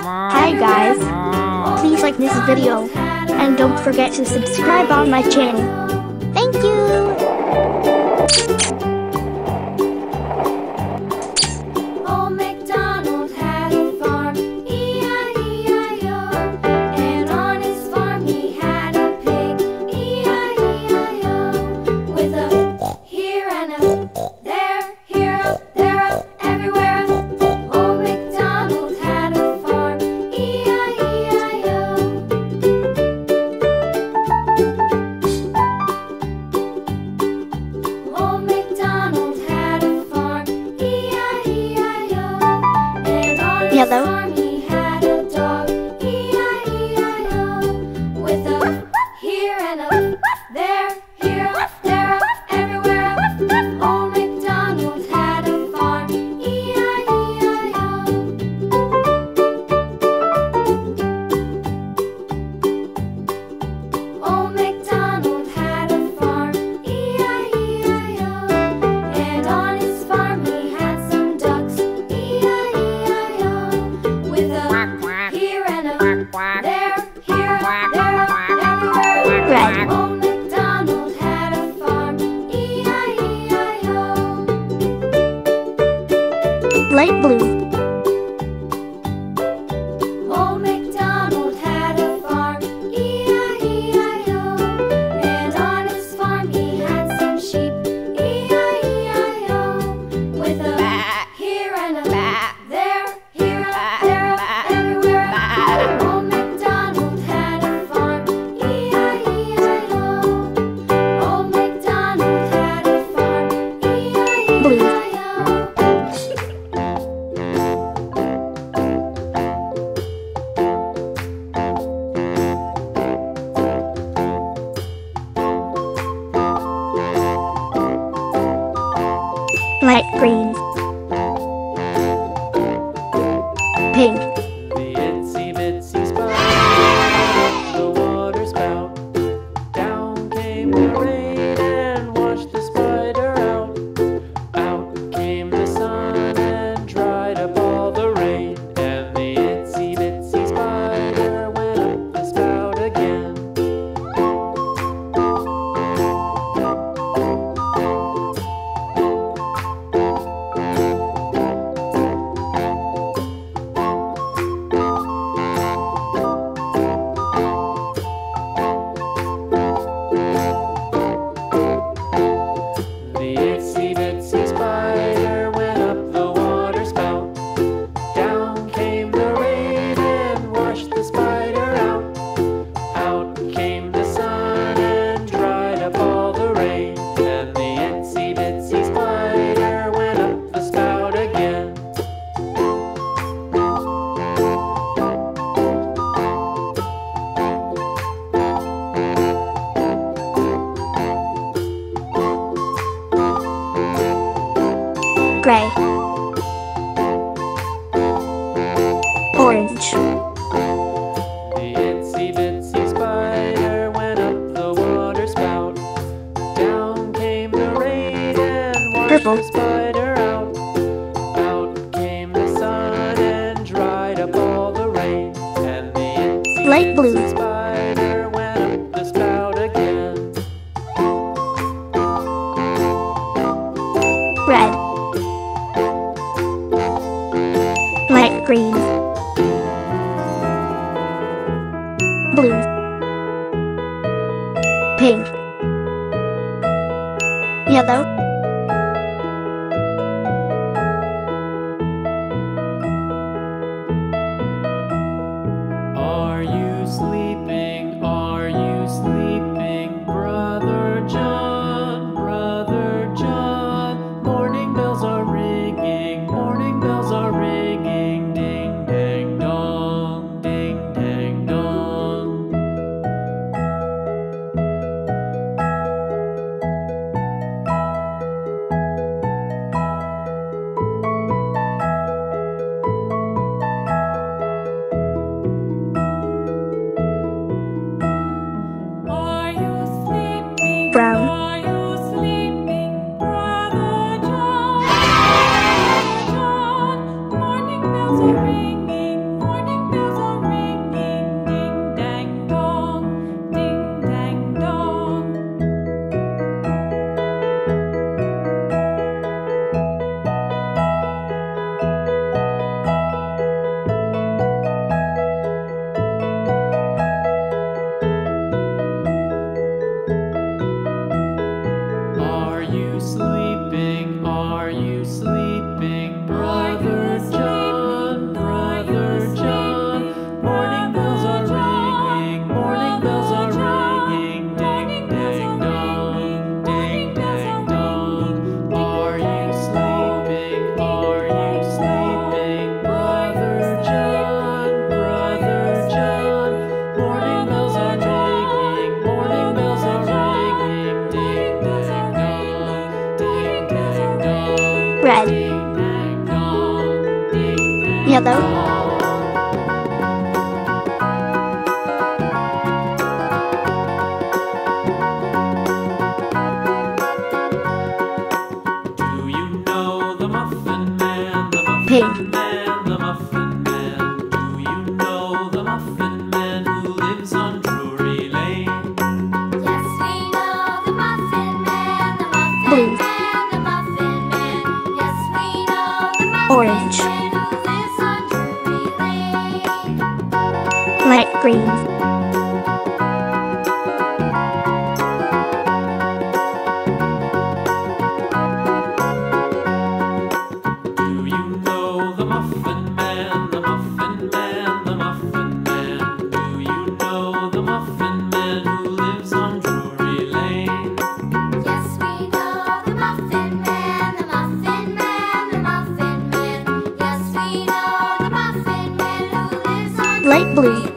Hi guys, please like this video and don't forget to subscribe on my channel. Thank you! Hello. Farmy had a dog, E-I-E-I-O, with a here and a there, here, there, everywhere. Old MacDonald had a farm, E-I-E-I-O. Old MacDonald had a farm, E-I-E-I-O, and on his farm he had some ducks, E-I-E-I-O. Old MacDonald had a farm, E-I-E-I-O. Light blue. Old MacDonald had a farm, E-I-E-I-O, and on his farm he had some sheep, E-I-E-I-O, with a here and a there, here, there, everywhere. Old MacDonald had a farm, E-I-E-I-O. Old MacDonald had a farm, E-I-E-I-O. Light green. Pink. Gray, orange. The itsy bitsy spider went up the water spout. Down came the rain and washed the spider out. Out came the sun and dried up all the rain. And the itsy light blue spider went up the spout again. Red. Green, blue, pink, yellow, are you sleeping? Are you sleeping, Brother John? though. Pig. Orange, light green, do you know the Muffin Man, the Muffin Man, the Muffin Man, do you know the Muffin Man who lives on Drury Lane? Yes, we know the Muffin Man. Light blue.